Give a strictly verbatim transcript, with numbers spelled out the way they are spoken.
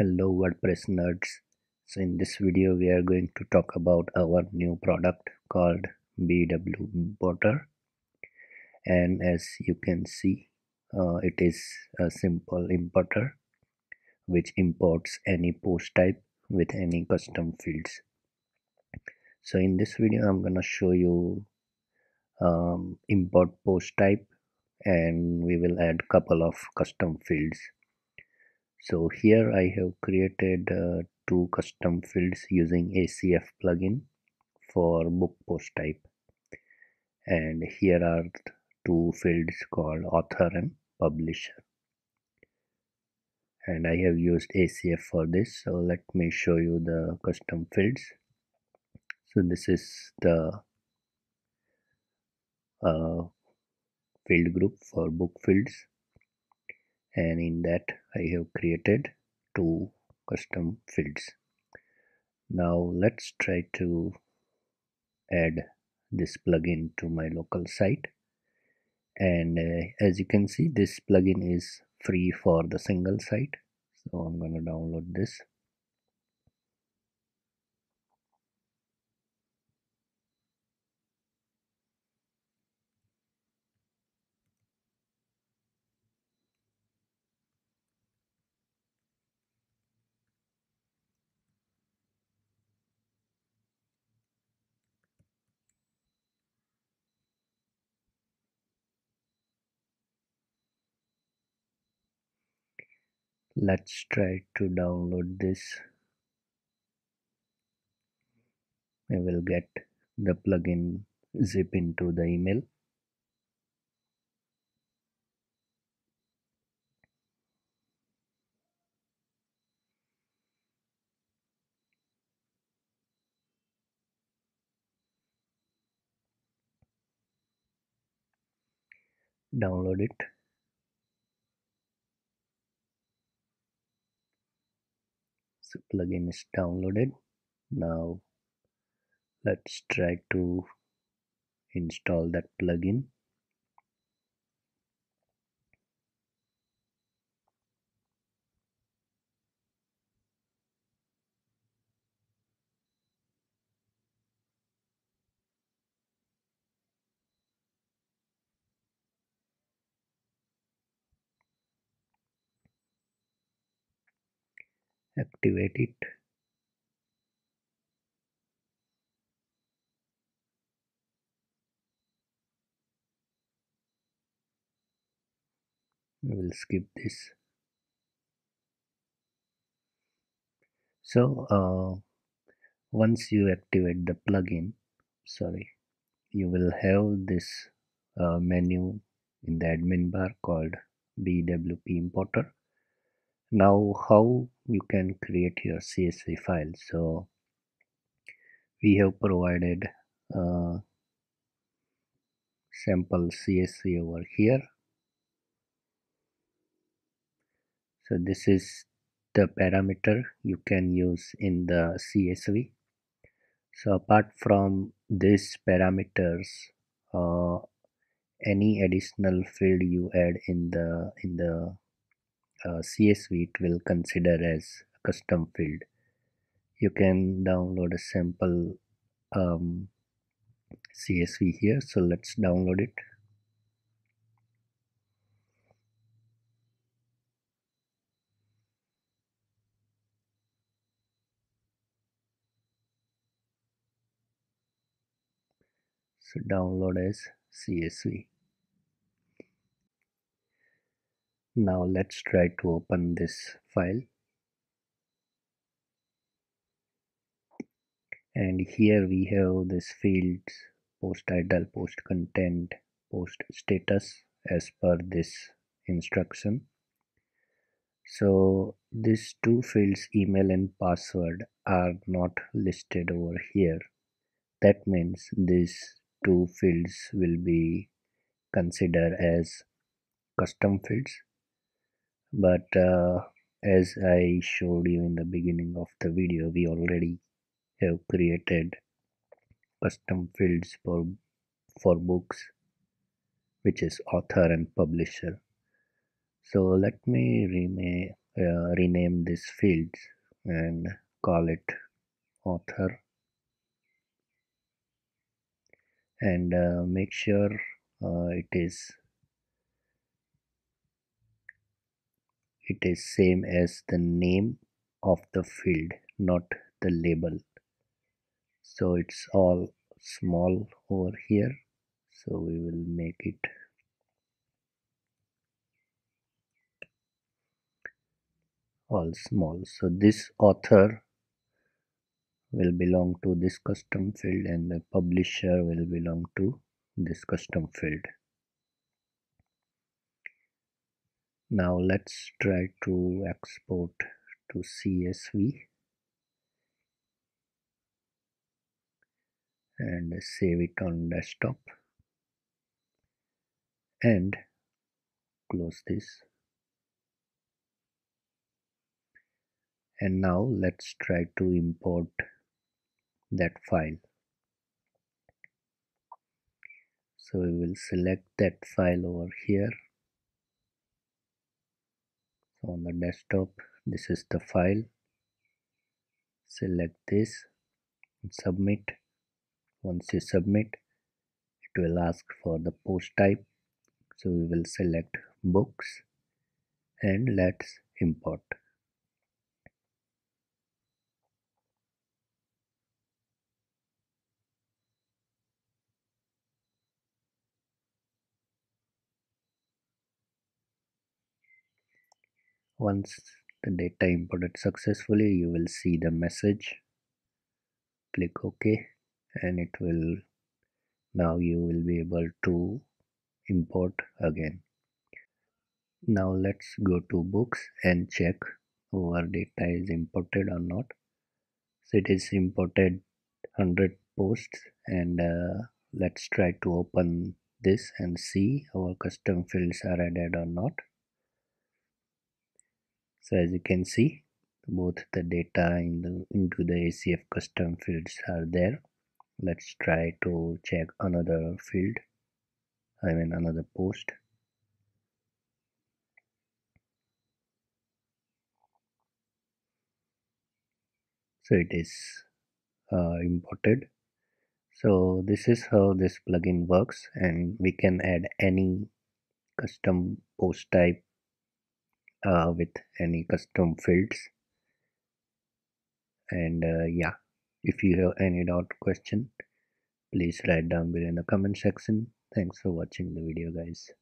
Hello WordPress nerds. So in this video we are going to talk about our new product called B W Importer, and as you can see uh, it is a simple importer which imports any post type with any custom fields. So in this video I'm gonna show you um, import post type, and we will add couple of custom fields. So here I have created uh, two custom fields using A C F plugin for book post type, and here are two fields called author and publisher, and I have used A C F for this. So let me show you the custom fields. So this is the uh, field group for book fields, and in that I have created two custom fields. Now let's try to add this plugin to my local site, and uh, as you can see this plugin is free for the single site, so I'm going to download this. Let's try to download this. I will get the plugin zip into the email. Download it. So plugin is downloaded. Now let's try to install that plugin. Activate it. We will skip this. So uh, once you activate the plugin, sorry, you will have this uh, menu in the admin bar called B W P Importer. Now how you can create your C S V file. So we have provided uh, sample C S V over here. So this is the parameter you can use in the C S V. So apart from these parameters, uh, any additional field you add in the in the Uh, C S V, it will consider as a custom field. You can download a sample um, C S V here, so let's download it. So download as C S V. Now let's try to open this file, and here we have this fields: post title, post content, post status as per this instruction. So these two fields, email and password, are not listed over here. That means these two fields will be considered as custom fields. But uh, as I showed you in the beginning of the video, we already have created custom fields for, for books, which is author and publisher. So let me rename, uh, rename this field and call it author, and uh, make sure uh, it is it is same as the name of the field, not the label. So it's all small over here, so we will make it all small. So this author will belong to this custom field and the publisher will belong to this custom field. Now let's try to export to C S V and save it on desktop and close this. And now let's try to import that file. So we will select that file over here. So on the desktop, this is the file. Select this and submit. Once you submit, it will ask for the post type. So we will select books and let's import. Once the data imported successfully, you will see the message. Click OK, and it will, now you will be able to import again. Now let's go to books and check our data is imported or not. So it is imported one hundred posts, and uh, let's try to open this and see our custom fields are added or not. So as you can see, both the data in the, into the A C F custom fields are there. Let's try to check another field, I mean another post. So it is uh, imported. So this is how this plugin works, and we can add any custom post type Uh, with any custom fields. And uh, yeah, if you have any doubt or question, please write down below in the comment section. Thanks for watching the video, guys.